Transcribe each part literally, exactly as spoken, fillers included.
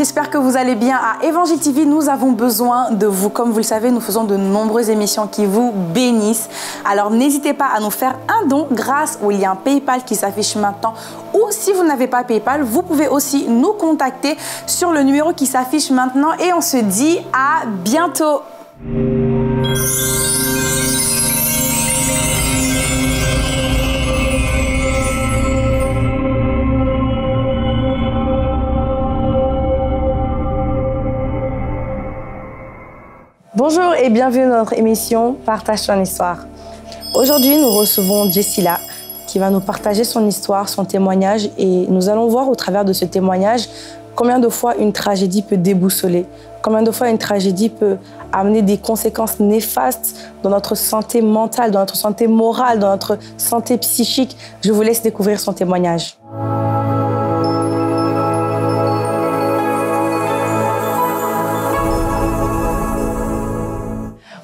j'espère que vous allez bien. À Évangile T V, nous avons besoin de vous. Comme vous le savez, nous faisons de nombreuses émissions qui vous bénissent. Alors n'hésitez pas à nous faire un don grâce au lien PayPal qui s'affiche maintenant. Ou si vous n'avez pas PayPal, vous pouvez aussi nous contacter sur le numéro qui s'affiche maintenant. Et on se dit à bientôt. Bonjour et bienvenue dans notre émission Partage ton histoire. Aujourd'hui, nous recevons Jessila qui va nous partager son histoire, son témoignage et nous allons voir au travers de ce témoignage combien de fois une tragédie peut déboussoler, combien de fois une tragédie peut amener des conséquences néfastes dans notre santé mentale, dans notre santé morale, dans notre santé psychique. Je vous laisse découvrir son témoignage.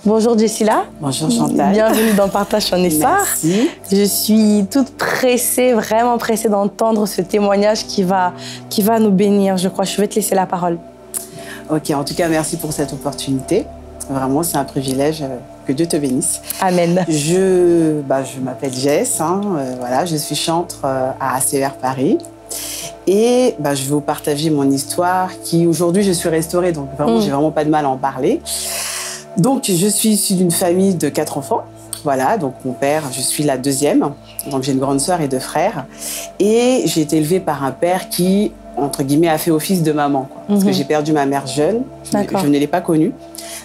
Bonjour Jessila. Bonjour Chantal. Bienvenue dans Partage ton histoire. Merci. Je suis toute pressée, vraiment pressée d'entendre ce témoignage qui va, qui va nous bénir, je crois. Je vais te laisser la parole. Ok, en tout cas, merci pour cette opportunité. Vraiment, c'est un privilège. Que Dieu te bénisse. Amen. Je, bah, je m'appelle Jess, hein, euh, voilà, je suis chantre euh, à A C E R Paris. Et bah, je vais vous partager mon histoire qui, aujourd'hui, je suis restaurée, donc vraiment, mmh. j'ai vraiment pas de mal à en parler. Donc, je suis issue d'une famille de quatre enfants. Voilà, donc mon père, je suis la deuxième. Donc, j'ai une grande sœur et deux frères. Et j'ai été élevée par un père qui, entre guillemets, a fait office de maman. Quoi, mm-hmm. Parce que j'ai perdu ma mère jeune. Je, je ne l'ai pas connue.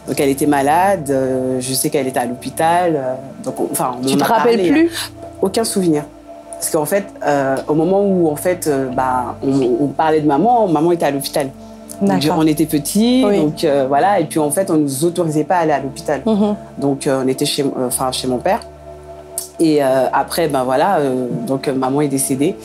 Donc, elle était malade. Euh, je sais qu'elle était à l'hôpital. Euh, donc, on, enfin, on tu te rappelles parlé, plus hein. Aucun souvenir. Parce qu'en fait, euh, au moment où, en fait, euh, bah, on, on parlait de maman, maman était à l'hôpital. Donc, on était petits, oui. donc euh, voilà, et puis en fait, on ne nous autorisait pas à aller à l'hôpital. Mm-hmm. Donc, euh, on était chez, euh, enfin, chez mon père. Et euh, après, ben voilà, euh, donc maman est décédée.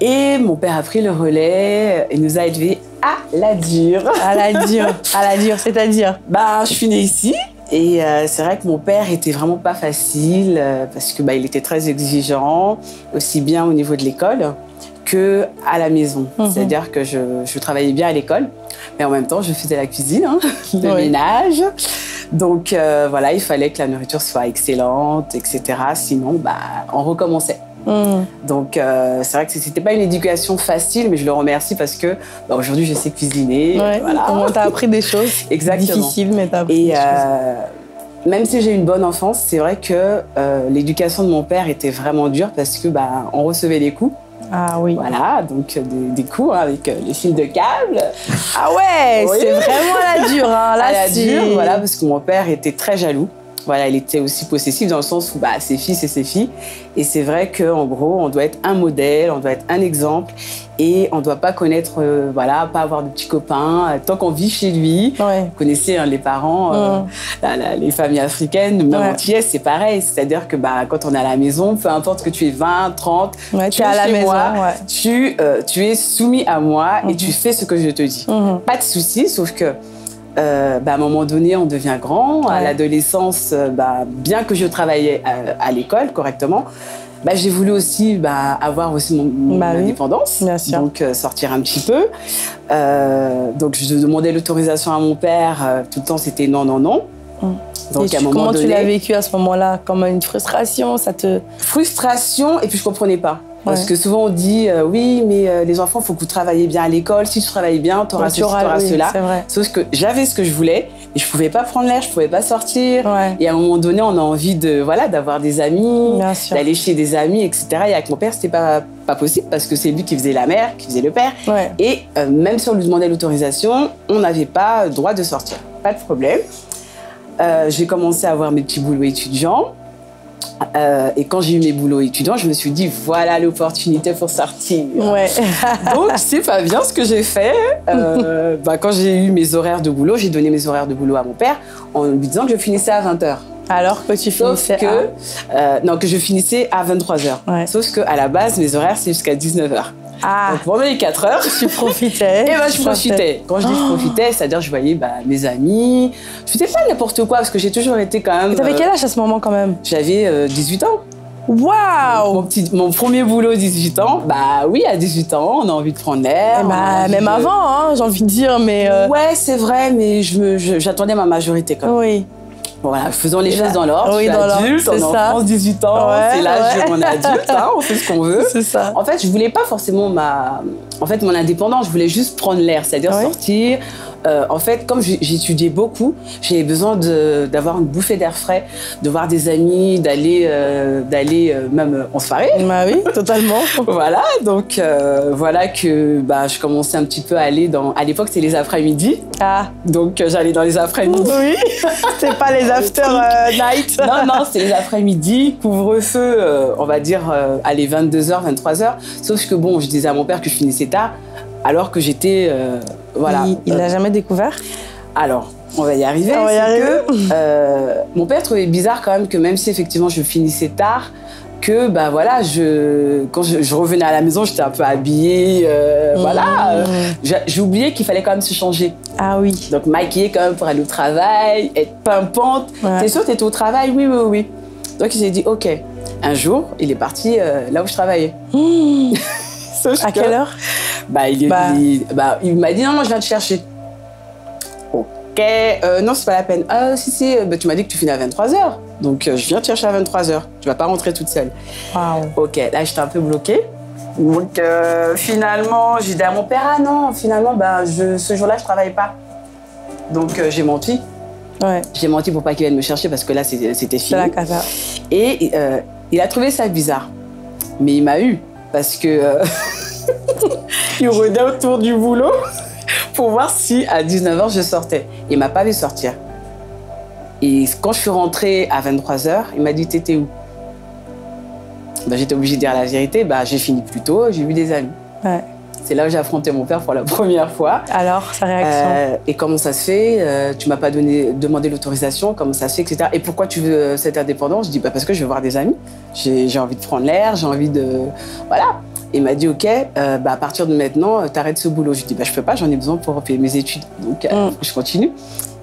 Et mon père a pris le relais et nous a élevés à la dure. À la dure, à la dure, c'est-à-dire ben, je suis née ici. Et euh, c'est vrai que mon père était vraiment pas facile euh, parce que ben, il était très exigeant, aussi bien au niveau de l'école que à la maison. Mm-hmm. C'est-à-dire que je, je travaillais bien à l'école, mais en même temps, je faisais la cuisine, hein, le oui. ménage. Donc, euh, voilà, il fallait que la nourriture soit excellente, et cetera. Sinon, bah, on recommençait. Mm. Donc, euh, c'est vrai que c'était pas une éducation facile, mais je le remercie parce que bah, aujourd'hui, je sais cuisiner. Ouais, voilà. Comment t'as appris des choses Exactement. difficiles, mais t'as appris Et, des euh, choses. Même si j'ai eu une bonne enfance, c'est vrai que euh, l'éducation de mon père était vraiment dure parce que bah, on recevait des coups. Ah oui. Voilà, donc des, des coups hein, avec euh, les fils de câble. Ah ouais, oui. c'est vraiment la dure. Hein, la, la dure, voilà, parce que mon père était très jaloux. Voilà, il était aussi possessif dans le sens où bah, ses filles, c'est ses filles. Et c'est vrai qu'en gros, on doit être un modèle, on doit être un exemple. Et on ne doit pas connaître, euh, voilà, pas avoir de petits copains. Euh, tant qu'on vit chez lui, ouais. vous connaissez hein, les parents, euh, mmh. la, la, les familles africaines, même ouais. antillaises, c'est pareil. C'est-à-dire que bah, quand on est à la maison, peu importe que tu aies vingt, trente, ouais, tu es à la maison, moi, ouais. tu, euh, tu es soumis à moi mmh. et tu fais ce que je te dis. Mmh. Pas de souci, sauf que Euh, bah, à un moment donné, on devient grand. Ouais. À l'adolescence, euh, bah, bien que je travaillais à, à l'école correctement, bah, j'ai voulu aussi bah, avoir aussi mon, mon bah, indépendance, oui. donc euh, sortir un petit peu. Euh, donc, je demandais l'autorisation à mon père. Euh, tout le temps, c'était non, non, non. Hum. Donc, et à tu, moment comment donné, tu l'as vécu à ce moment-là? Comme une frustration, ça te... Frustration, et puis je ne comprenais pas. Parce ouais. que souvent, on dit, euh, oui, mais euh, les enfants, il faut que vous travaillez bien à l'école. Si tu travailles bien, tu auras ceci, tu auras cela. Sauf que j'avais ce que je voulais, mais je ne pouvais pas prendre l'air, je ne pouvais pas sortir. Ouais. Et à un moment donné, on a envie de, voilà, d'avoir des amis, d'aller chez des amis, et cetera. Et avec mon père, ce n'était pas, pas possible parce que c'est lui qui faisait la mère, qui faisait le père. Ouais. Et euh, même si on lui demandait l'autorisation, on n'avait pas le droit de sortir. Pas de problème. Euh, j'ai commencé à avoir mes petits boulots étudiants. Euh, et quand j'ai eu mes boulots étudiants, je me suis dit, voilà l'opportunité pour sortir. Ouais. Donc, c'est pas bien ce que j'ai fait. Euh, bah, quand j'ai eu mes horaires de boulot, j'ai donné mes horaires de boulot à mon père en lui disant que je finissais à vingt heures. Alors que tu Sauf finissais que, à... Euh, non, que je finissais à vingt-trois heures. Ouais. Sauf qu'à la base, mes horaires, c'est jusqu'à dix-neuf heures. Ah, donc pendant les quatre heures, je profitais. Et ben, je, je profitais. profitais. Quand je dis je profitais, c'est-à-dire je voyais bah, mes amis. Je faisais pas n'importe quoi parce que j'ai toujours été quand même. T'avais quel âge à ce moment quand même? J'avais euh, dix-huit ans. Waouh! Mon, mon premier boulot, dix-huit ans. Bah oui, à dix-huit ans, on a envie de prendre l'air. Bah, même de... avant, hein, j'ai envie de dire, mais... Euh... Ouais, c'est vrai, mais j'attendais ma majorité quand même. Oui. Bon, voilà, faisons les choses dans l'ordre. Oui, dans l'adulte, on a France, dix-huit ans, ouais, c'est l'âge ouais. où on est adulte, hein, on fait ce qu'on veut. C'est ça. En fait, je voulais pas forcément ma... En fait, mon indépendance, je voulais juste prendre l'air, c'est-à-dire oui. sortir. Euh, en fait, comme j'étudiais beaucoup, j'avais besoin d'avoir une bouffée d'air frais, de voir des amis, d'aller euh, d'aller euh, même euh, en soirée. Bah oui, totalement. Voilà, donc euh, voilà que bah, je commençais un petit peu à aller dans... À l'époque, c'était les après-midi. Ah. Donc euh, j'allais dans les après-midi. Oui, c'était pas les after euh, night. Non, non, c'était les après-midi, couvre-feu, euh, on va dire, euh, allez, vingt-deux heures, vingt-trois heures. Sauf que bon, je disais à mon père que je finissais tard, alors que j'étais... Euh, Voilà. Il n'a jamais découvert? Alors, on va y arriver. On va y arriver. Que, euh, mon père trouvait bizarre quand même que même si effectivement je finissais tard, que bah, voilà, je, quand je, je revenais à la maison, j'étais un peu habillée. Euh, mmh. Voilà. J'ai oublié qu'il fallait quand même se changer. Ah oui. Donc maquiller quand même pour aller au travail, être pimpante. Ouais. T'es sûre, t'étais au travail? Oui, oui, oui. Donc il s'est dit, OK. Un jour, il est parti euh, là où je travaillais. Mmh. À quelle heure? Bah, il m'a bah. dit, bah, dit, non, non, je viens te chercher. OK, euh, non, c'est pas la peine. Ah, si, si, bah, tu m'as dit que tu finis à vingt-trois heures. Donc, euh, je viens te chercher à vingt-trois heures. Tu vas pas rentrer toute seule. Wow. OK, là, j'étais un peu bloquée. Donc, euh, finalement, j'ai dit à mon père, ah non, finalement, bah, je, ce jour-là, je travaille pas. Donc, euh, j'ai menti. Ouais. J'ai menti pour pas qu'il vienne me chercher parce que là, c'était fini. La casa. Et euh, il a trouvé ça bizarre. Mais il m'a eu parce que... Euh... Il rôdait autour du boulot pour voir si à dix-neuf heures je sortais. Il ne m'a pas vu sortir. Et quand je suis rentrée à vingt-trois heures, il m'a dit « T'étais où ?» Ben, j'étais obligée de dire la vérité. Ben, j'ai fini plus tôt, j'ai vu des amis. Ouais. C'est là où j'ai affronté mon père pour la première fois. Alors, sa réaction euh, et comment ça se fait euh, tu ne m'as pas donné, demandé l'autorisation, comment ça se fait, et cetera. Et pourquoi tu veux cette indépendance? Je dis bah, « Parce que je veux voir des amis. J'ai envie de prendre l'air, j'ai envie de... » Voilà. Il m'a dit, OK, euh, bah, à partir de maintenant, euh, t'arrêtes ce boulot. Je lui ai dit, bah, je peux pas, j'en ai besoin pour payer mes études. Donc, euh, mm. je continue.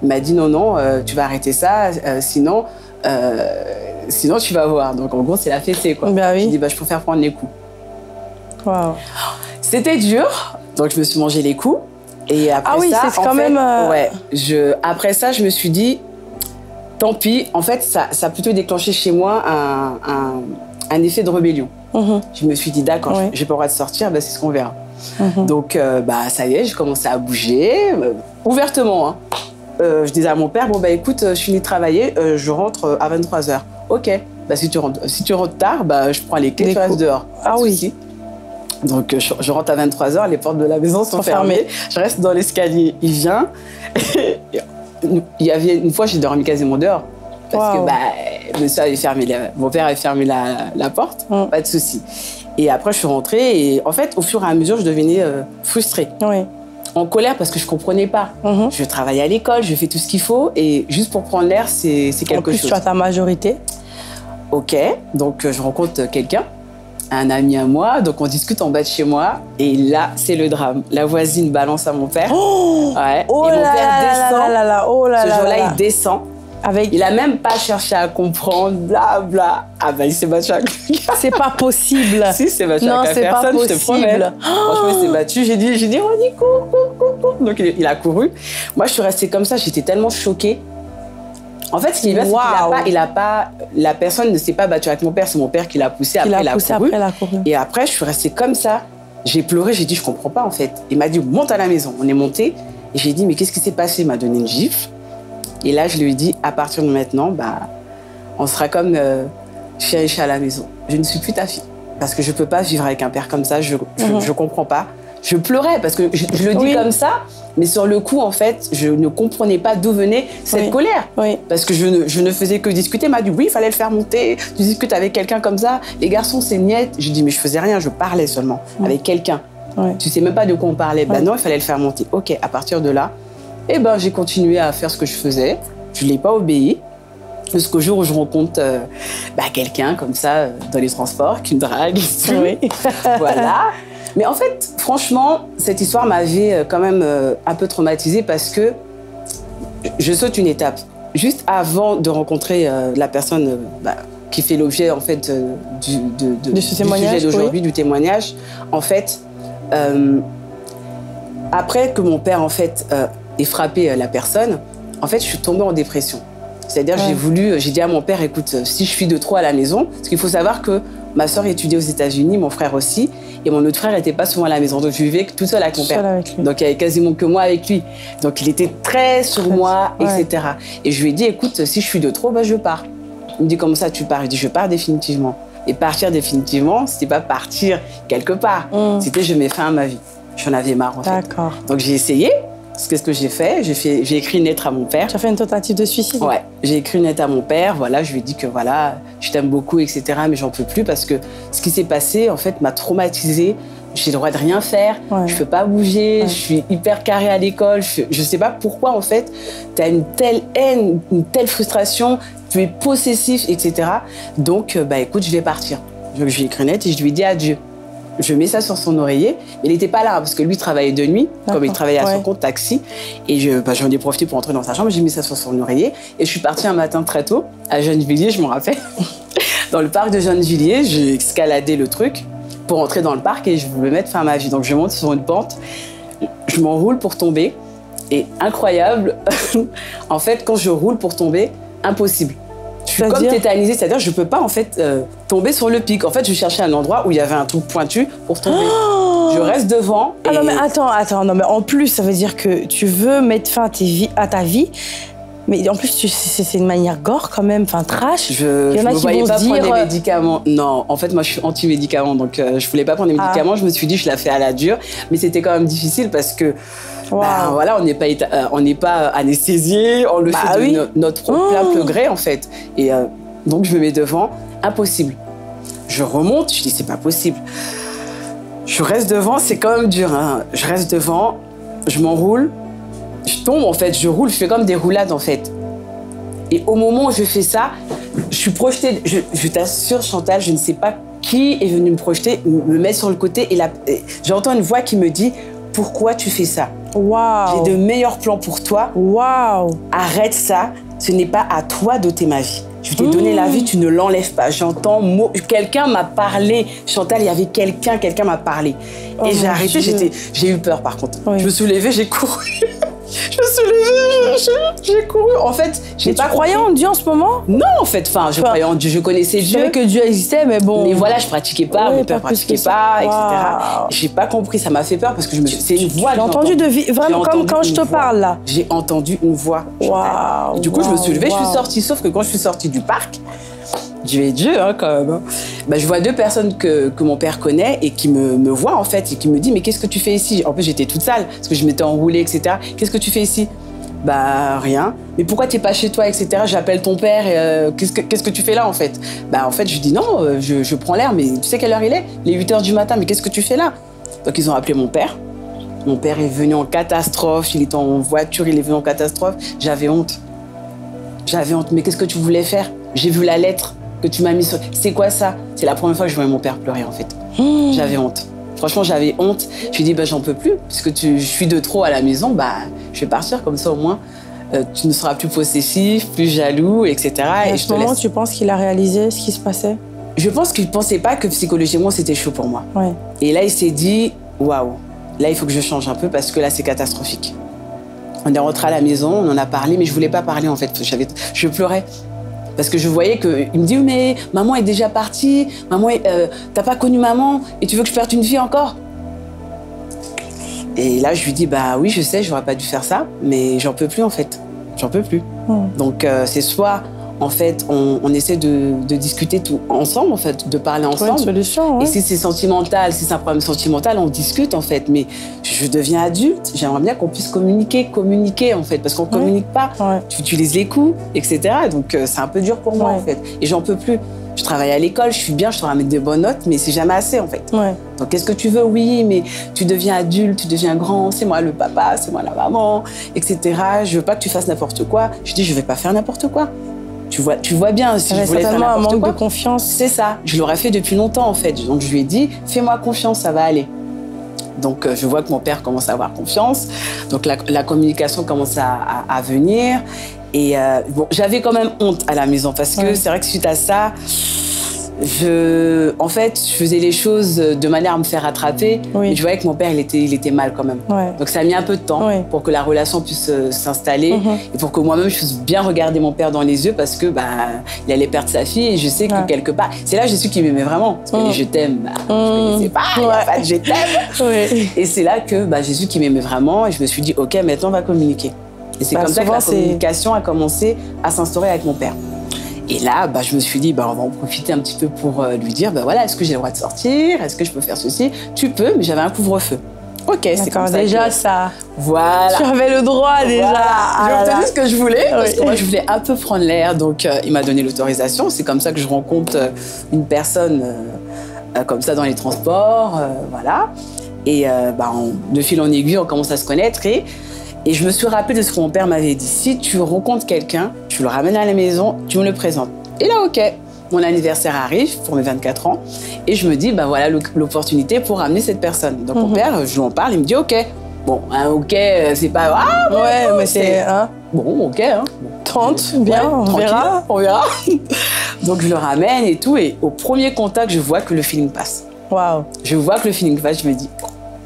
Il m'a dit, non, non, euh, tu vas arrêter ça, euh, sinon, euh, sinon tu vas voir. Donc, en gros, c'est la fessée, quoi. Ben oui. Je lui ai dit, bah, je préfère prendre les coups. Wow. C'était dur, donc je me suis mangé les coups. Et après ah oui, ça, c'est quand fait, même... Euh... Ouais, je, après ça, je me suis dit, tant pis. En fait, ça, ça a plutôt déclenché chez moi un, un, un effet de rébellion. Mmh. Je me suis dit, d'accord, oui. j'ai pas le droit de sortir, ben c'est ce qu'on verra. Mmh. Donc, euh, bah, ça y est, j'ai commencé à bouger, euh, ouvertement. Hein. Euh, je disais à mon père, bon, bah, écoute, je finis de travailler, euh, je rentre à vingt-trois heures. OK, bah, si, tu rentres, si tu rentres tard, bah, je prends les clés, tu restes dehors. Ah oui. Souci. Donc, je, je rentre à vingt-trois heures, les portes de la maison sont fermées. fermées. Je reste dans l'escalier, il vient. Il y avait une fois, j'ai dormi quasiment dehors. Parce wow. que bah, monsieur avait fermé la, mon père avait fermé la, la porte, mm. pas de souci. Et après, je suis rentrée et en fait, au fur et à mesure, je devenais euh, frustrée, oui. en colère parce que je ne comprenais pas. Mm-hmm. Je travaillais à l'école, je fais tout ce qu'il faut et juste pour prendre l'air, c'est quelque en plus, chose. En plus, tu as ta majorité. OK, donc je rencontre quelqu'un, un ami à moi, donc on discute en bas de chez moi et là, c'est le drame. La voisine balance à mon père. Oh, ouais. oh et mon père descend. Ce jour-là, il descend. Avec... Il n'a même pas cherché à comprendre, bla bla. Ah ben, il s'est battu à quelqu'un. C'est pas possible. Si, il s'est battu à personne, je te promets. Oh. Franchement, il s'est battu. J'ai dit, j'ai dit, on dit cours, cours, cours. Donc, il, il a couru. Moi, je suis restée comme ça. J'étais tellement choquée. En fait, ce qui est bien, wow. c'est qu'il n'a pas, pas... La personne ne s'est pas battue avec mon père. C'est mon père qui l'a poussé. Après, il a poussé, après, il a couru. Et après, je suis restée comme ça. J'ai pleuré. J'ai dit, je comprends pas, en fait. Il m'a dit, monte à la maison. On est monté. Et j'ai dit, mais qu'est-ce qui s'est passé? Il m'a donné une gifle. Et là, je lui ai dit, à partir de maintenant, bah, on sera comme euh, chérie à la maison. Je ne suis plus ta fille. Parce que je ne peux pas vivre avec un père comme ça, je ne comprends pas. Je pleurais parce que je, je le dis oui. comme ça, mais sur le coup, en fait, je ne comprenais pas d'où venait cette oui. colère. Oui. Parce que je ne, je ne faisais que discuter. Il m'a dit, oui, il fallait le faire monter. Tu discutes avec quelqu'un comme ça. Les garçons, c'est niette. Je lui ai dit, mais je ne faisais rien, je parlais seulement mmh. avec quelqu'un. Oui. Tu ne sais même pas de quoi on parlait. Oui. Ben non, il fallait le faire monter. OK, à partir de là, eh ben, j'ai continué à faire ce que je faisais. Je ne l'ai pas obéi. Jusqu'au jour où je rencontre euh, bah, quelqu'un comme ça dans les transports, qui me drague. Oui. Voilà. Mais en fait, franchement, cette histoire m'avait quand même euh, un peu traumatisée parce que je saute une étape. Juste avant de rencontrer euh, la personne euh, bah, qui fait l'objet en fait du, de, de, du sujet d'aujourd'hui, oui. du témoignage. En fait, euh, après que mon père en fait euh, ait frappé la personne, en fait, je suis tombée en dépression. C'est-à-dire, ouais. j'ai voulu, j'ai dit à mon père, écoute, si je suis de trop à la maison, parce qu'il faut savoir que ma soeur étudiait aux États-Unis, mon frère aussi, et mon autre frère n'était pas souvent à la maison. Donc, je vivais toute seule avec mon père. Avec donc, il n'y avait quasiment que moi avec lui. Donc, il était très sur très moi, ouais. et cetera. Et je lui ai dit, écoute, si je suis de trop, bah, je pars. Il me dit, comment ça, tu pars? Il dit, je pars définitivement. Et partir définitivement, c'était pas partir quelque part. Mmh. C'était, je mets fin à ma vie. J'en avais marre, en fait. D'accord. Donc, j'ai essayé. Qu'est-ce que j'ai fait? J'ai écrit une lettre à mon père. Tu as fait une tentative de suicide? Ouais. J'ai écrit une lettre à mon père. Voilà, je lui ai dit que voilà, je t'aime beaucoup, et cetera. Mais j'en peux plus parce que ce qui s'est passé, en fait, m'a traumatisée. J'ai le droit de rien faire. Ouais. Je ne peux pas bouger. Ouais. Je suis hyper carrée à l'école. Je ne sais pas pourquoi, en fait, tu as une telle haine, une telle frustration. Tu es possessif, et cetera. Donc, bah, écoute, je vais partir. Donc, je lui ai écrit une lettre et je lui ai dit adieu. Je mets ça sur son oreiller. Il n'était pas là parce que lui travaillait de nuit, comme il travaillait à ouais. son compte taxi. Et j'en je, bah, ai profité pour entrer dans sa chambre. J'ai mis ça sur son oreiller. Et je suis partie un matin très tôt à Gennevilliers, je m'en rappelle. Dans le parc de Gennevilliers, j'ai escaladé le truc pour entrer dans le parc et je voulais mettre fin à ma vie. Donc je monte sur une pente, je m'enroule pour tomber. Et incroyable, en fait, quand je roule pour tomber, impossible. Je suis comme tétanisée, c'est-à-dire je ne peux pas en fait euh, tomber sur le pic. En fait, je cherchais un endroit où il y avait un truc pointu pour tomber. Oh, je reste devant. Et... Ah non mais attends, attends, non mais en plus ça veut dire que tu veux mettre fin à, tes vies, à ta vie, mais en plus c'est une manière gore quand même, enfin trash. Je ne voyais pas dire... prendre des médicaments. Non, en fait moi je suis anti-médicaments, donc euh, je ne voulais pas prendre des médicaments. Ah. Je me suis dit je la fais à la dure, mais c'était quand même difficile parce que... Wow. Ben, voilà, on n'est pas, euh, pas anesthésié, on le bah, fait de oui. no, notre propre oh. plein gré en fait. Et euh, donc je me mets devant, impossible. Je remonte, je dis c'est pas possible. Je reste devant, c'est quand même dur. Hein. Je reste devant, je m'enroule, je tombe en fait, je roule, je fais comme des roulades en fait. Et au moment où je fais ça, je suis projetée, je, je t'assure Chantal, je ne sais pas qui est venu me projeter, me mettre sur le côté et, et j'entends une voix qui me dit « Pourquoi tu fais ça ? » Wow. J'ai de meilleurs plans pour toi. Wow. Arrête ça. Ce n'est pas à toi d'ôter ma vie. Je t'ai mmh. donné la vie, tu ne l'enlèves pas. J'entends... Quelqu'un m'a parlé. Chantal, il y avait quelqu'un, quelqu'un m'a parlé. Oh, et j'ai arrêté, j'étais... J'ai eu peur par contre. Oui. Je me suis levée, j'ai couru. Je me suis levée, j'ai couru. En fait, j'ai pas... Tu croyais en Dieu en ce moment? Non, en fait, enfin, je enfin, croyais en Dieu, je connaissais Dieu. Je savais que Dieu existait, mais bon... Mais voilà, je pratiquais pas, ouais, mon père pratiquait pas, wow. et cetera. J'ai pas compris, ça m'a fait peur parce que je me suis... C'est une voix. J'ai entendu de vie, vraiment comme quand je te parle là. J'ai entendu une voix. Wow. Et du coup, wow, je me suis levée, wow. je suis sortie. Sauf que quand je suis sortie du parc, Dieu est Dieu, hein, quand même. Bah, je vois deux personnes que, que mon père connaît et qui me, me voient, en fait, et qui me disent « Mais qu'est-ce que tu fais ici ?» En plus, j'étais toute sale, parce que je m'étais enroulée, et cetera. « Qu'est-ce que tu fais ici ?»« Bah, rien. »« Mais pourquoi t'es pas chez toi, et cetera » J'appelle ton père, euh, « Qu'est-ce que, qu'est-ce que tu fais là, en fait ?» Bah, en fait, je dis « Non, je, je prends l'air, mais tu sais quelle heure il est ?»« Les huit heures du matin, mais qu'est-ce que tu fais là ?» Donc, ils ont appelé mon père. Mon père est venu en catastrophe, il était en voiture, il est venu en catastrophe. J'avais honte. J'avais honte. « Mais qu'est-ce que tu voulais faire ?» J'ai vu la lettre que tu m'as mise sur... C'est quoi ça? C'est la première fois que je voyais mon père pleurer, en fait. Mmh. J'avais honte. Franchement, j'avais honte. Je me suis dit, bah, j'en peux plus, parce que tu... je suis de trop à la maison, bah, je vais partir, comme ça, au moins, euh, tu ne seras plus possessif, plus jaloux, et cetera. Et à ce moment, tu penses qu'il a réalisé ce qui se passait? Je pense qu'il ne pensait pas que psychologiquement, c'était chaud pour moi. Ouais. Et là, il s'est dit, waouh, là, il faut que je change un peu, parce que là, c'est catastrophique. On est rentré à la maison, on en a parlé, mais je ne voulais pas parler, en fait. Je pleurais. Parce que je voyais qu'il me dit, mais maman est déjà partie, maman, euh, t'as pas connu maman et tu veux que je perde une vie encore? Et là, je lui dis, bah oui, je sais, j'aurais pas dû faire ça, mais j'en peux plus en fait, j'en peux plus. Mmh. Donc euh, c'est soit, en fait, on, on essaie de, de discuter tout ensemble, en fait, de parler ensemble. Ouais, une solution, ouais. Et si c'est sentimental, si c'est un problème sentimental, on discute en fait, mais je deviens adulte, j'aimerais bien qu'on puisse communiquer, communiquer en fait, parce qu'on ne ouais. communique pas, ouais. tu utilises les coups, et cetera. Donc euh, c'est un peu dur pour moi ouais. en fait, et j'en peux plus. Je travaille à l'école, je suis bien, je te ramène des bonnes notes, mais c'est jamais assez en fait. Ouais. Donc qu'est-ce que tu veux? Oui, mais tu deviens adulte, tu deviens grand, c'est moi le papa, c'est moi la maman, et cetera. Je veux pas que tu fasses n'importe quoi. Je dis, je vais pas faire n'importe quoi. Tu vois, tu vois bien, si je voulais faire n'importe quoi... un manque de confiance. C'est ça, je l'aurais fait depuis longtemps en fait. Donc je lui ai dit, fais-moi confiance, ça va aller. Donc je vois que mon père commence à avoir confiance. Donc la, la communication commence à, à, à venir. Et euh, bon, j'avais quand même honte à la maison parce que ouais. c'est vrai que suite à ça, je, en fait, je faisais les choses de manière à me faire rattraper. Oui. Et je voyais que mon père, il était, il était mal quand même. Ouais. Donc ça a mis un peu de temps ouais. pour que la relation puisse euh, s'installer mm-hmm. et pour que moi-même, je puisse bien regarder mon père dans les yeux parce que bah, il allait perdre sa fille et je sais que ouais. quelque part, c'est là je suis qui m'aimait vraiment. Parce que mm. je t'aime, bah, mm. je ne connaissais pas, ouais. il n'y a pas de je t'aime. Oui. Et c'est là que bah, Jésus qui m'aimait vraiment et je me suis dit, ok, maintenant on va communiquer. Et c'est bah, comme ça que la communication a commencé à s'instaurer avec mon père. Et là, bah, je me suis dit, bah, on va en profiter un petit peu pour euh, lui dire, bah, voilà, est-ce que j'ai le droit de sortir? Est-ce que je peux faire ceci? Tu peux, mais j'avais un couvre-feu. Ok, c'est comme ça. Déjà que... ça. Voilà. Tu avais le droit déjà. Voilà. Ah, j'ai obtenu ce que je voulais. Oui. Parce que moi, je voulais un peu prendre l'air, donc euh, il m'a donné l'autorisation. C'est comme ça que je rencontre euh, une personne euh, euh, comme ça dans les transports, euh, voilà. Et euh, bah, on, de fil en aiguille, on commence à se connaître et... Et je me suis rappelé de ce que mon père m'avait dit. Si tu rencontres quelqu'un, tu le ramènes à la maison, tu me le présentes. Et là, ok, mon anniversaire arrive pour mes vingt-quatre ans. Et je me dis, bah voilà l'opportunité pour ramener cette personne. Donc mm-hmm. mon père, je lui en parle, il me dit, ok. Bon, hein, ok, c'est pas... Ah, bon, ouais, mais c'est... Hein. Bon, ok. Hein. trente, bien, ouais, on verra. On verra. Donc je le ramène et tout. Et au premier contact, je vois que le feeling passe. Waouh. Je vois que le feeling passe, je me dis...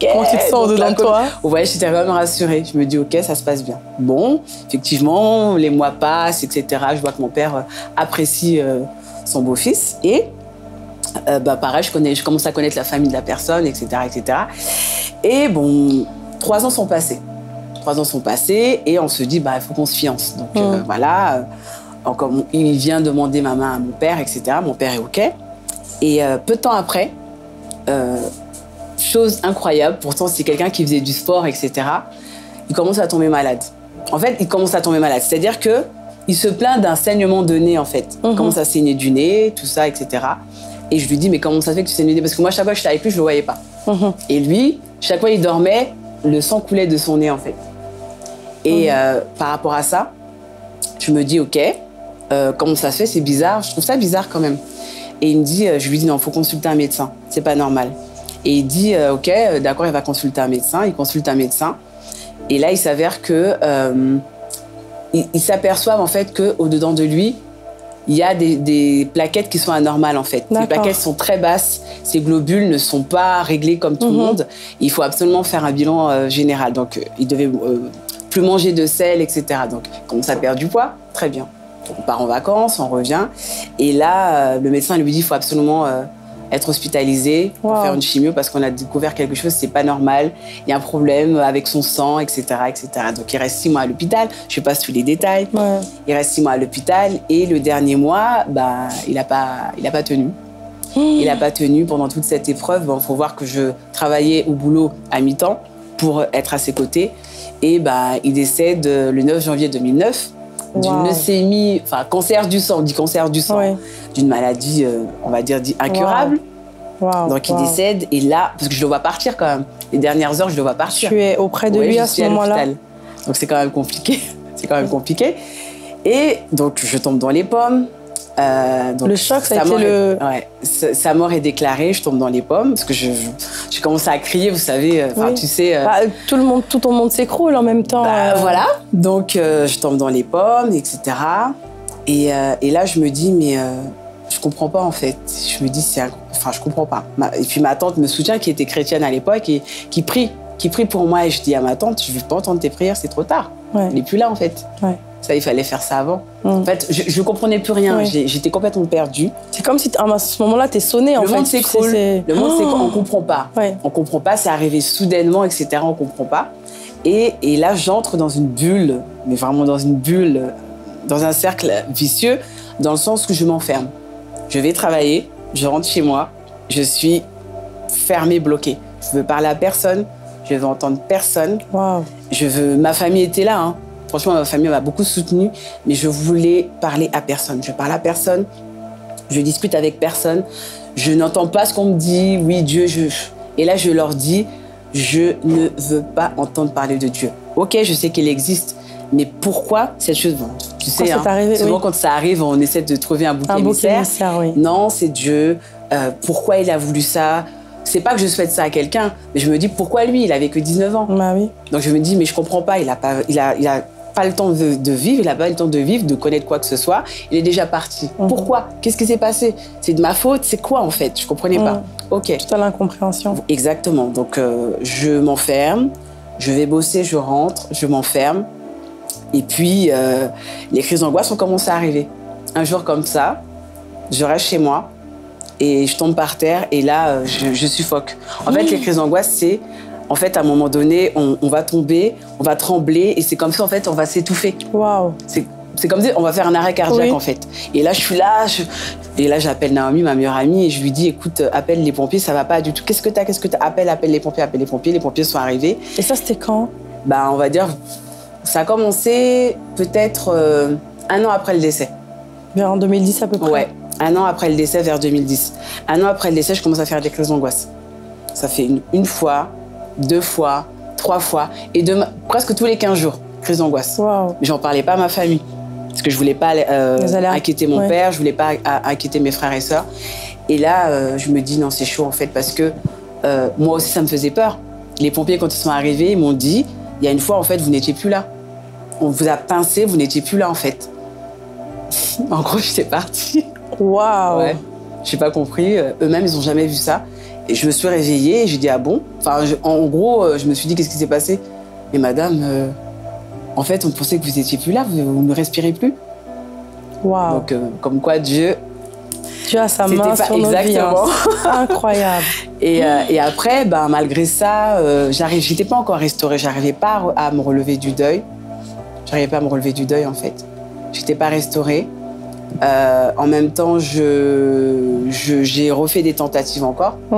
Okay. Quand tu te sens au-delà de toi. Ouais, j'étais quand même rassurée. Je me dis, ok, ça se passe bien. Bon, effectivement, les mois passent, et cetera. Je vois que mon père apprécie euh, son beau-fils. Et euh, bah, pareil, je, connais, je commence à connaître la famille de la personne, et cetera, et cetera. Et bon, trois ans sont passés. Trois ans sont passés et on se dit, bah, il faut qu'on se fiance. Donc mmh. euh, voilà, encore, il vient demander ma main à mon père, et cetera. Mon père est ok. Et euh, peu de temps après, euh, chose incroyable, pourtant c'est quelqu'un qui faisait du sport, et cetera. Il commence à tomber malade. En fait, il commence à tomber malade. C'est-à-dire qu'il se plaint d'un saignement de nez, en fait. Mm-hmm. Il commence à saigner du nez, tout ça, et cetera. Et je lui dis, mais comment ça fait que tu saignes du nez? Parce que moi, chaque fois que je suis avec lui, je ne le voyais pas. Mm-hmm. Et lui, chaque fois il dormait, le sang coulait de son nez, en fait. Et mm-hmm. euh, par rapport à ça, je me dis, ok, euh, comment ça se fait? C'est bizarre. Je trouve ça bizarre quand même. Et il me dit, euh, je lui dis, non, il faut consulter un médecin. C'est pas normal. Et il dit, euh, ok, d'accord, il va consulter un médecin. Il consulte un médecin. Et là, il s'avère que euh, il, il s'aperçoit en fait qu'au-dedans de lui, il y a des, des plaquettes qui sont anormales en fait. Les plaquettes sont très basses. Ces globules ne sont pas réglés comme tout mm-hmm. le monde. Il faut absolument faire un bilan euh, général. Donc, euh, il devait euh, plus manger de sel, et cetera. Donc, il commence à perdre du poids. Très bien. Donc, on part en vacances, on revient. Et là, euh, le médecin lui dit, il faut absolument... Euh, être hospitalisé pour wow. faire une chimio parce qu'on a découvert quelque chose, c'est pas normal. Il y a un problème avec son sang, et cetera, et cetera. Donc il reste six mois à l'hôpital. Je passe tous les détails. Ouais. Il reste six mois à l'hôpital et le dernier mois, bah, il n'a pas, il a pas tenu. Mmh. Il n'a pas tenu pendant toute cette épreuve. Bon, faut voir que je travaillais au boulot à mi-temps pour être à ses côtés. Et bah, il décède le neuf janvier deux mille neuf. D'une wow. leucémie, enfin cancer du sang, on dit cancer du sang, oui. d'une maladie, euh, on va dire, dit incurable. Wow. Wow. Donc wow. il décède et là, parce que je le vois partir quand même. Les dernières heures, je le vois partir. Tu es auprès de ouais, lui à ce moment-là. Donc c'est quand même compliqué. C'est quand même compliqué. Et donc je tombe dans les pommes. Euh, donc, le choc, ça a été le... Est, ouais, sa, sa mort est déclarée, je tombe dans les pommes, parce que je, je, je commence à crier, vous savez, enfin, oui. tu sais... Euh, bah, tout, le monde, tout ton monde s'écroule en même temps. Bah, euh... Voilà, donc euh, je tombe dans les pommes, et cetera. Et, euh, et là, je me dis, mais euh, je comprends pas, en fait. Je me dis, c'est... Enfin, je comprends pas. Et puis ma tante me soutient, qui était chrétienne à l'époque, et qui prie, qui prie pour moi. Et je dis à ma tante, je ne veux pas entendre tes prières, c'est trop tard. Ouais. Elle n'est plus là, en fait. Ouais. Ça, il fallait faire ça avant. Mmh. En fait, je ne comprenais plus rien. Oui. J'étais complètement perdue. C'est comme si, à ce moment-là, tu es sonnée. En le, fait. Monde s'écroule. Le monde s'écroule. Oh. On ne comprend pas. Ouais. On ne comprend pas. C'est arrivé soudainement, et cetera. On ne comprend pas. Et, et là, j'entre dans une bulle, mais vraiment dans une bulle, dans un cercle vicieux, dans le sens où je m'enferme. Je vais travailler, je rentre chez moi, je suis fermée, bloquée. Je veux parler à personne, je veux entendre personne. Wow. Je veux... Ma famille était là, hein. Franchement, ma famille m'a beaucoup soutenue, mais je voulais parler à personne. Je parle à personne, je discute avec personne, je n'entends pas ce qu'on me dit, oui, Dieu, je... Et là, je leur dis, je ne veux pas entendre parler de Dieu. Ok, je sais qu'il existe, mais pourquoi cette chose... Bon, tu sais, hein, arrivé, souvent oui. quand ça arrive, on essaie de trouver un bouc émissaire. Oui. Non, c'est Dieu, euh, pourquoi il a voulu ça? C'est pas que je souhaite ça à quelqu'un, mais je me dis, pourquoi lui? Il avait que dix-neuf ans. Bah, oui. Donc je me dis, mais je comprends pas, il a pas... Il a, il a pas le temps de, de vivre, il n'a pas le temps de vivre, de connaître quoi que ce soit. Il est déjà parti. Mmh. Pourquoi? Qu'est-ce qui s'est passé? C'est de ma faute? C'est quoi en fait? Je ne comprenais mmh. pas. Ok. Tout à l'incompréhension. Exactement. Donc, euh, je m'enferme, je vais bosser, je rentre, je m'enferme. Et puis, euh, les crises d'angoisse ont commencé à arriver. Un jour comme ça, je reste chez moi et je tombe par terre et là, je, je suffoque. En mmh. fait, les crises d'angoisse, c'est... En fait, à un moment donné, on, on va tomber, on va trembler, et c'est comme ça, en fait, on va s'étouffer. Waouh! C'est comme ça, on va faire un arrêt cardiaque, oui. en fait. Et là, je suis là, je, et là, j'appelle Naomi, ma meilleure amie, et je lui dis, écoute, appelle les pompiers, ça va pas du tout. Qu'est-ce que t'as? Qu'est-ce que t'as? Appelle, appelle les pompiers, appelle les pompiers. Les pompiers sont arrivés. Et ça, c'était quand? Bah, on va dire, ça a commencé peut-être euh, un an après le décès. Vers en deux mille dix, à peu près? Ouais, un an après le décès, vers deux mille dix. Un an après le décès, je commence à faire des crises d'angoisse. Ça fait une, une fois... deux fois, trois fois, et de, presque tous les quinze jours, crise d'angoisse. Wow. J'en parlais pas à ma famille, parce que je voulais pas euh, inquiéter mon ouais. père, je voulais pas à, inquiéter mes frères et sœurs. Et là, euh, je me dis, non, c'est chaud en fait, parce que euh, moi aussi, ça me faisait peur. Les pompiers, quand ils sont arrivés, ils m'ont dit, il y a une fois, en fait, vous n'étiez plus là. On vous a pincé, vous n'étiez plus là, en fait. En gros, j'étais partie. Waouh. Ouais. J'ai pas compris. Eux-mêmes, ils ont jamais vu ça. Et je me suis réveillée et j'ai dit, ah bon? Enfin, je, en gros, je me suis dit, qu'est-ce qui s'est passé? Mais madame, euh, en fait, on pensait que vous n'étiez plus là, vous, vous ne respirez plus. Waouh! Donc, euh, comme quoi Dieu. Dieu a sa main pas sur exactement. Nos vies, hein. Incroyable. Et, euh, et après, ben, malgré ça, euh, je n'étais pas encore restaurée, je n'arrivais pas à me relever du deuil. Je n'arrivais pas à me relever du deuil, en fait. Je n'étais pas restaurée. Euh, en même temps, je, je, j'ai refait des tentatives encore. Mmh.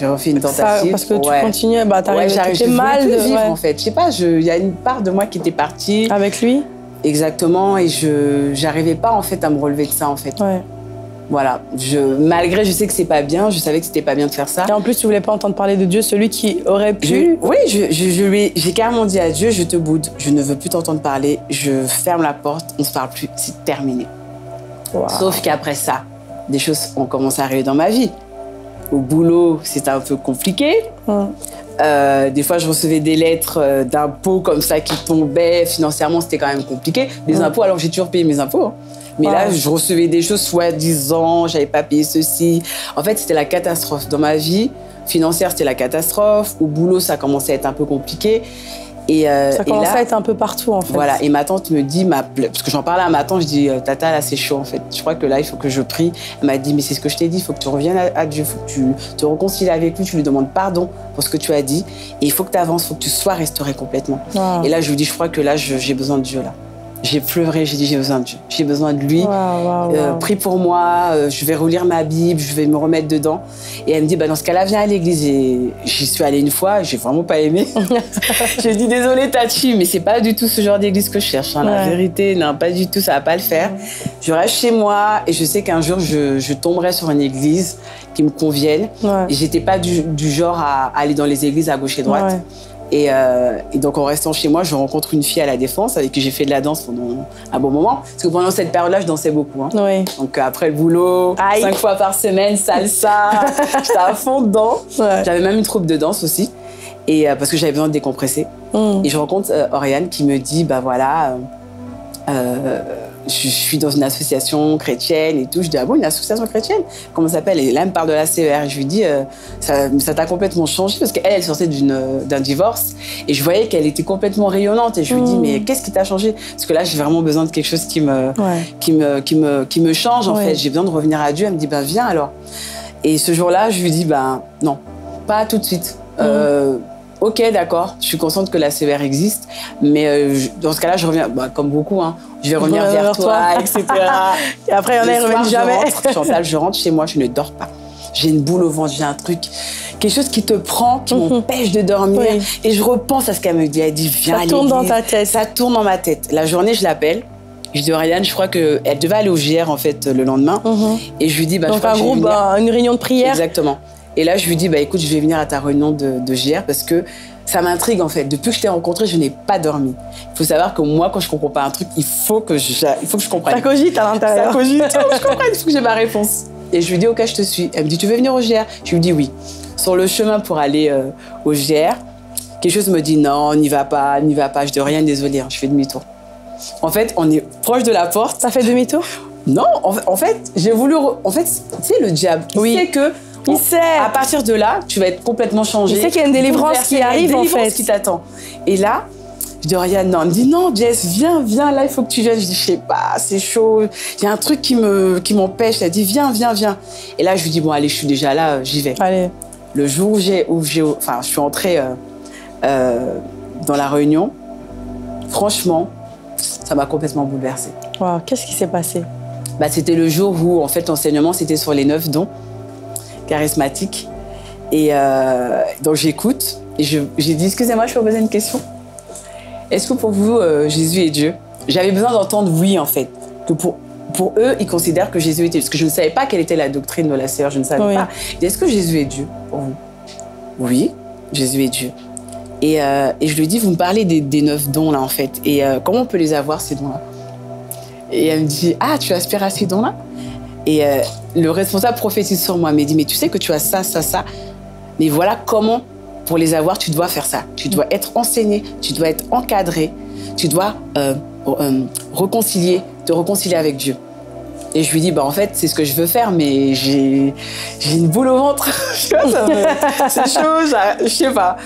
J'ai refait une tentative. Ça, parce que ouais. tu continuais, bah, t'arrivais, ouais, t'étais mal. Je voulais plus vivre, ouais. en fait. Je sais pas, il y a une part de moi qui était partie. Avec lui? Exactement, et je j'arrivais pas, en fait, à me relever de ça, en fait. Ouais. Voilà. Je, malgré, je sais que c'est pas bien, je savais que c'était pas bien de faire ça. Et en plus, tu voulais pas entendre parler de Dieu, celui qui aurait pu... Je, oui, je, je, je lui, j'ai carrément dit à Dieu, je te boude, je ne veux plus t'entendre parler, je ferme la porte, on se parle plus, c'est terminé. Wow. Sauf qu'après ça, des choses ont commencé à arriver dans ma vie. Au boulot, c'était un peu compliqué. Hum. Euh, des fois, je recevais des lettres d'impôts comme ça qui tombaient. Financièrement, c'était quand même compliqué. Des hum. impôts, alors j'ai toujours payé mes impôts. Hein. Mais wow. là, je recevais des choses soi-disant, j'avais pas payé ceci. En fait, c'était la catastrophe. Dans ma vie financière, c'était la catastrophe. Au boulot, ça commençait à être un peu compliqué. Et, euh, ça commençait et là, à être un peu partout, en fait. Voilà, et ma tante me dit, ma... parce que j'en parlais à ma tante, je dis, tata, là, c'est chaud, en fait. Je crois que là, il faut que je prie. Elle m'a dit, mais c'est ce que je t'ai dit, il faut que tu reviennes à Dieu, il faut que tu te réconcilies avec lui, tu lui demandes pardon pour ce que tu as dit. Et il faut que tu avances, il faut que tu sois restaurée complètement. Wow. Et là, je lui dis, je crois que là, j'ai besoin de Dieu, là. J'ai pleuré, j'ai dit, j'ai besoin de Dieu, j'ai besoin de lui. Wow, wow, wow. Euh, prie pour moi, euh, je vais relire ma Bible, je vais me remettre dedans. Et elle me dit, bah, dans ce cas-là, viens à l'église. Et j'y suis allée une fois, j'ai vraiment pas aimé. J'ai dit, désolée, Tati, mais c'est pas du tout ce genre d'église que je cherche. Hein, ouais. La vérité, non, pas du tout, ça va pas le faire. Je reste chez moi et je sais qu'un jour, je, je tomberai sur une église qui me convienne. Ouais. Et j'étais pas du, du genre à aller dans les églises à gauche et droite. Ouais. Et, euh, et donc, en restant chez moi, je rencontre une fille à la Défense avec qui j'ai fait de la danse pendant un bon moment. Parce que pendant cette période-là, je dansais beaucoup. Hein. Oui. Donc, après le boulot, Aïe. cinq fois par semaine, salsa, j'étais à fond dedans. Ouais. J'avais même une troupe de danse aussi, et, euh, parce que j'avais besoin de décompresser. Mm. Et je rencontre euh, Oriane qui me dit, bah voilà, euh, euh, je, je suis dans une association chrétienne et tout. Je dis, ah bon, une association chrétienne? Comment ça s'appelle? Et là, elle me parle de l'A C E R. Je lui dis, euh, ça t'a complètement changé parce qu'elle, elle sortait d'un divorce et je voyais qu'elle était complètement rayonnante. Et je lui dis, mmh. mais qu'est-ce qui t'a changé? Parce que là, j'ai vraiment besoin de quelque chose qui me, ouais. qui me, qui me, qui me change, en ouais. fait. J'ai besoin de revenir à Dieu. Elle me dit, ben, viens alors. Et ce jour-là, je lui dis, ben, non, pas tout de suite. Mmh. Euh, Ok, d'accord, je suis consciente que la sévère existe, mais euh, je, dans ce cas-là, je reviens, bah, comme beaucoup, hein, je vais revenir ouais, vers toi, toi, et cetera. Et après, il y en a, ils ne reviennent jamais. Je rentre, Chantal, je rentre chez moi, je ne dors pas. J'ai une boule au ventre, j'ai un truc, quelque chose qui te prend, qui m'empêche mm-hmm. de dormir. Oui. Et je repense à ce qu'elle me dit. Elle dit, viens à l'église. Ça tourne dans ta tête. Ça tourne dans ma tête. La journée, je l'appelle. Je dis, Oriane, je crois qu'elle devait aller au G R, en fait, le lendemain. Mm-hmm. Et je lui dis, bah, donc, je crois un que groupe, bah, une réunion de prière. Exactement. Et là, je lui dis, bah, écoute, je vais venir à ta réunion de, de G R parce que ça m'intrigue, en fait. Depuis que je t'ai rencontrée, je n'ai pas dormi. Il faut savoir que moi, quand je ne comprends pas un truc, il faut que je, il faut que je comprenne. Ça cogite à l'intérieur. Ça cogite, je comprends, il faut que j'ai ma réponse. Et je lui dis, ok, je te suis. Elle me dit, tu veux venir au G R? Je lui dis oui. Sur le chemin pour aller euh, au G R, Quelque chose me dit non, n'y va pas, n'y va pas. Je dis rien, désolé, je fais demi-tour. En fait, on est proche de la porte. Ça fait demi-tour? Non, en fait, j'ai voulu... Re... En fait, tu sais, le diable, il oui. sait que... Il on... sait. À partir de là, tu vas être complètement changé. Il sait qu'il y a une délivrance qui arrive, une délivrance en fait. qui t'attend. Et là, je dis Oriane, non, elle me dit non, Jess, viens, viens, là, il faut que tu viennes. Je dis, je sais pas, c'est chaud. Il y a un truc qui me, qui m'empêche. Elle dit, viens, viens, viens. Et là, je lui dis, bon, allez, je suis déjà là, j'y vais. Allez. Le jour où j'ai... Enfin, je suis entrée euh, euh, dans la réunion. Franchement, ça m'a complètement bouleversée. Wow, qu'est-ce qui s'est passé? Bah, c'était le jour où, en fait, l'enseignement, c'était sur les neuf dons charismatiques. Et euh, donc, j'écoute. Et j'ai dit, excusez-moi, je peux vous poser une question. Est-ce que pour vous, euh, Jésus est Dieu? J'avais besoin d'entendre oui, en fait. Que pour, pour eux, ils considèrent que Jésus était Dieu. Parce que je ne savais pas quelle était la doctrine de la sœur, je ne savais oui. pas. Est-ce que Jésus est Dieu pour vous? Oui, Jésus est Dieu. Et, euh, et je lui dis, vous me parlez des, des neuf dons, là, en fait. Et euh, comment on peut les avoir, ces dons-là? Et elle me dit, ah, tu aspires à ces dons-là? Et euh, le responsable prophétise sur moi, mais dit, mais tu sais que tu as ça, ça, ça. Mais voilà comment, pour les avoir, tu dois faire ça. Tu dois être enseigné, tu dois être encadré, tu dois euh, euh, réconcilier, te réconcilier avec Dieu. Et je lui dis, bah, en fait, c'est ce que je veux faire, mais j'ai une boule au ventre. C'est chaud, ça, je sais pas.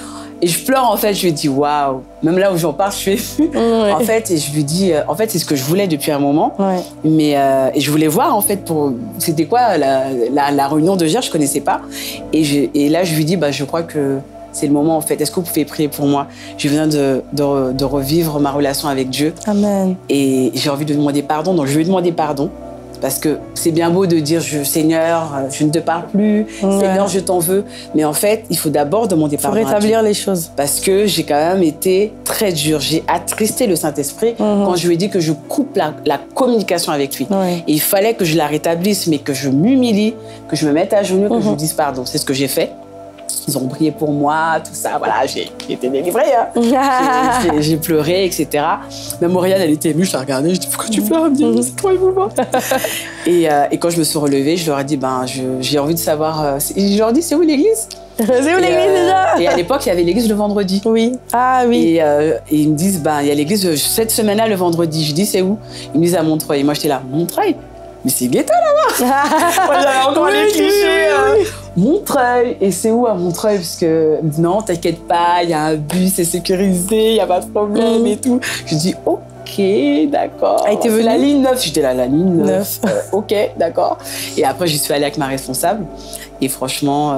Et je pleure, en fait, je lui dis, waouh, même là où j'en parle, je suis émue. Oui. En fait, et je lui dis, en fait, c'est ce que je voulais depuis un moment. Oui. Mais euh, et je voulais voir, en fait, pour c'était quoi la, la, la réunion de hier, je ne connaissais pas. Et, je, et là, je lui dis, bah, je crois que c'est le moment, en fait. Est-ce que vous pouvez prier pour moi? J'ai besoin de, de, de revivre ma relation avec Dieu. Amen. Et j'ai envie de demander pardon, donc je lui ai demandé pardon. Parce que c'est bien beau de dire « Seigneur, je ne te parle plus, ouais. Seigneur, je t'en veux ». Mais en fait, il faut d'abord demander pardon. Il faut rétablir les choses. Parce que j'ai quand même été très dure. J'ai attristé le Saint-Esprit mm-hmm. quand je lui ai dit que je coupe la, la communication avec lui. Ouais. Et il fallait que je la rétablisse, mais que je m'humilie, que je me mette à genoux, mm-hmm. que je lui dise pardon. C'est ce que j'ai fait. Ils ont prié pour moi, tout ça, voilà, j'ai été délivrée, hein. J'ai pleuré, et cetera. Même Oriane, elle était émue, je la regardais, je dis pourquoi tu pleures? Elle me dit, c'est toi, il faut voir. Et, euh, et quand je me suis relevée, je leur ai dit, ben, j'ai envie de savoir, euh, je leur ai dit, c'est où l'église? C'est où l'église déjà? Et à l'époque, il y avait l'église le vendredi. Oui. Ah oui. Et, euh, et ils me disent, ben, il y a l'église cette semaine-là, le vendredi. Je dis, c'est où? Ils me disent à Montreuil. Et moi, j'étais là, Montreuil? Mais c'est ghetto là-bas. Moi, j'avais encore oui, les clichés. Oui, oui. Hein. Montreuil. Et c'est où à Montreuil? Parce que non, t'inquiète pas, il y a un bus, c'est sécurisé, il n'y a pas de problème mmh. et tout. Je dis, ok, d'accord. Elle était venue la ligne neuf. J'étais là, la ligne neuf. Euh, ok, d'accord. Et après, j'y suis allée avec ma responsable. Et franchement, euh,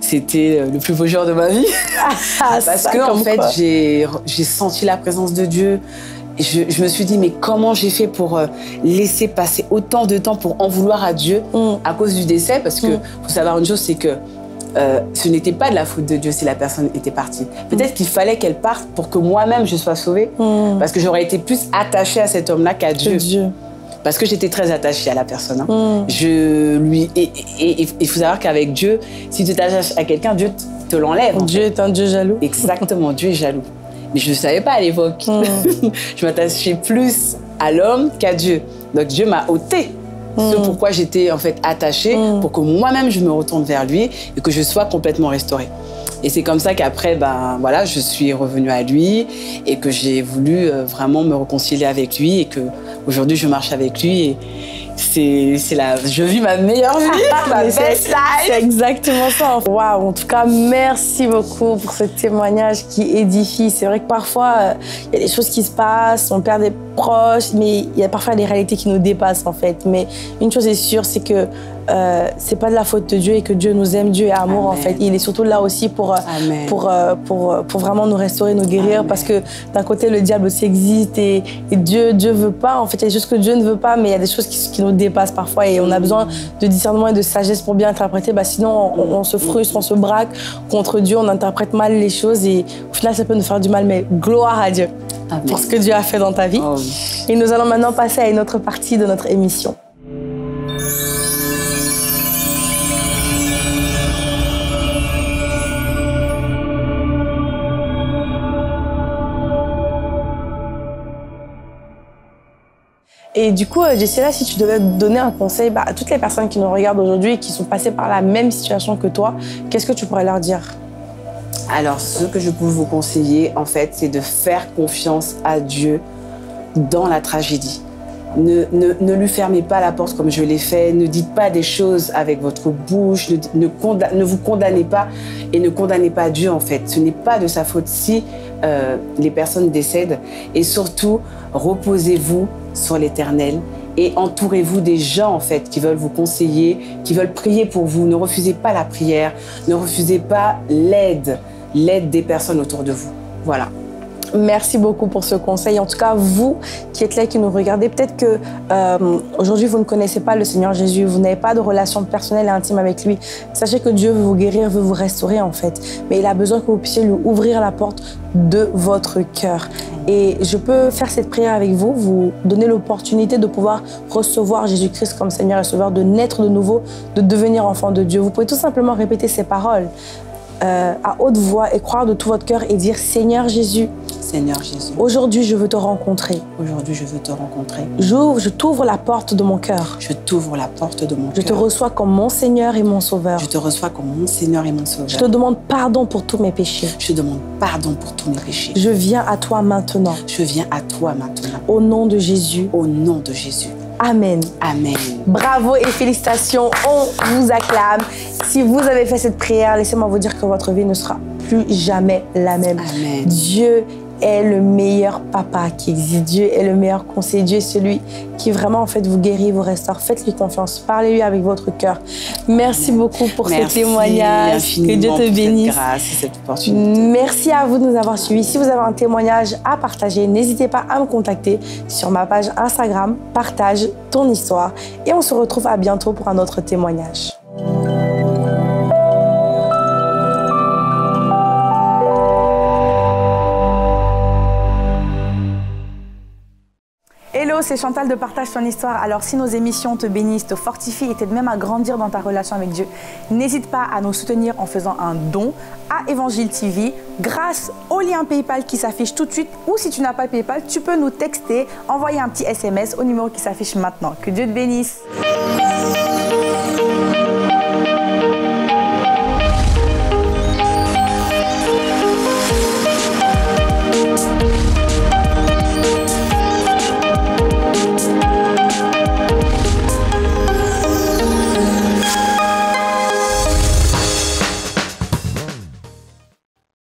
c'était le plus beau jour de ma vie. Ah, parce ça, que, en fait, j'ai senti la présence de Dieu. Je, je me suis dit, mais comment j'ai fait pour laisser passer autant de temps pour en vouloir à Dieu mmh. à cause du décès? Parce que, mmh. faut savoir une chose, c'est que euh, ce n'était pas de la faute de Dieu si la personne était partie. Peut-être mmh. qu'il fallait qu'elle parte pour que moi-même je sois sauvée. Mmh. Parce que j'aurais été plus attachée à cet homme-là qu'à Dieu. Dieu. Parce que j'étais très attachée à la personne. Hein. Mmh. Je lui... Et il faut savoir qu'avec Dieu, si tu t'attaches à quelqu'un, Dieu te, te l'enlève. Dieu est un Dieu jaloux. Exactement, Dieu est jaloux. Mais je ne savais pas à l'époque. Mmh. Je m'attachais plus à l'homme qu'à Dieu. Donc Dieu m'a ôté mmh. ce pourquoi j'étais en fait attachée, mmh. pour que moi-même je me retourne vers lui et que je sois complètement restaurée. Et c'est comme ça qu'après, ben, voilà, je suis revenue à lui et que j'ai voulu euh, vraiment me réconcilier avec lui et qu'aujourd'hui je marche avec lui. Et, c'est la... Je vis ma meilleure vie, ma best life. C'est exactement ça. Waouh, en tout cas, merci beaucoup pour ce témoignage qui édifie. C'est vrai que parfois, il euh, y a des choses qui se passent, on perd des proches, mais il y a parfois des réalités qui nous dépassent en fait. Mais une chose est sûre, c'est que euh, c'est pas de la faute de Dieu et que Dieu nous aime, Dieu est amour. Amen. En fait. Il est surtout là aussi pour, pour, pour, pour vraiment nous restaurer, nous guérir. Amen. Parce que d'un côté, le diable aussi existe et, et Dieu ne veut pas. En fait, il y a des choses que Dieu ne veut pas, mais il y a des choses qui, qui nous dépassent parfois et on a besoin de discernement et de sagesse pour bien interpréter. Bah, sinon, on, on se frustre, on se braque contre Dieu, on interprète mal les choses et au final, ça peut nous faire du mal. Mais gloire à Dieu Amen. Pour ce que Dieu a fait dans ta vie. Oh, oui. Et nous allons maintenant passer à une autre partie de notre émission. Et du coup, Jessila, si tu devais donner un conseil bah, à toutes les personnes qui nous regardent aujourd'hui et qui sont passées par la même situation que toi, qu'est-ce que tu pourrais leur dire? Alors, ce que je peux vous conseiller, en fait, c'est de faire confiance à Dieu dans la tragédie. Ne, ne, ne lui fermez pas la porte comme je l'ai fait, ne dites pas des choses avec votre bouche, ne, ne, condam, ne vous condamnez pas et ne condamnez pas Dieu, en fait. Ce n'est pas de sa faute si euh, les personnes décèdent. Et surtout, reposez-vous sur l'Éternel et entourez-vous des gens, en fait, qui veulent vous conseiller, qui veulent prier pour vous. Ne refusez pas la prière, ne refusez pas l'aide, l'aide des personnes autour de vous. Voilà. Merci beaucoup pour ce conseil. En tout cas, vous qui êtes là, qui nous regardez, peut-être que euh, aujourd'hui vous ne connaissez pas le Seigneur Jésus, vous n'avez pas de relation personnelle et intime avec lui. Sachez que Dieu veut vous guérir, veut vous restaurer en fait. Mais il a besoin que vous puissiez lui ouvrir la porte de votre cœur. Et je peux faire cette prière avec vous, vous donner l'opportunité de pouvoir recevoir Jésus-Christ comme Seigneur et Sauveur, de naître de nouveau, de devenir enfant de Dieu. Vous pouvez tout simplement répéter ces paroles euh, à haute voix et croire de tout votre cœur et dire « Seigneur Jésus ». Seigneur Jésus, aujourd'hui je veux te rencontrer. Aujourd'hui je veux te rencontrer. J'ouvre, je t'ouvre la porte de mon cœur. Je t'ouvre la porte de mon cœur. Je te reçois comme mon Seigneur et mon Sauveur. Je te reçois comme mon Seigneur et mon Sauveur. Je te demande pardon pour tous mes péchés. Je te demande pardon pour tous mes péchés. Je viens à toi maintenant. Je viens à toi maintenant. Au nom de Jésus. Au nom de Jésus. Amen. Amen. Bravo et félicitations, on vous acclame. Si vous avez fait cette prière, laissez-moi vous dire que votre vie ne sera plus jamais la même. Amen. Dieu est le meilleur papa qui existe. Dieu est le meilleur conseiller. Dieu est celui qui vraiment en fait vous guérit, vous restaure. Faites-lui confiance. Parlez-lui avec votre cœur. Merci Amen. beaucoup pour Merci ce témoignage. Que Dieu te bénisse. Cette grâce, cette opportunité. Merci à vous de nous avoir suivis. Si vous avez un témoignage à partager, n'hésitez pas à me contacter sur ma page Instagram, Partage ton histoire. Et on se retrouve à bientôt pour un autre témoignage. C'est Chantal de Partage ton histoire. Alors si nos émissions te bénissent, te fortifient et t'aident même à grandir dans ta relation avec Dieu, n'hésite pas à nous soutenir en faisant un don à Évangile T V grâce au lien PayPal qui s'affiche tout de suite, ou si tu n'as pas PayPal, tu peux nous texter, envoyer un petit S M S au numéro qui s'affiche maintenant. Que Dieu te bénisse.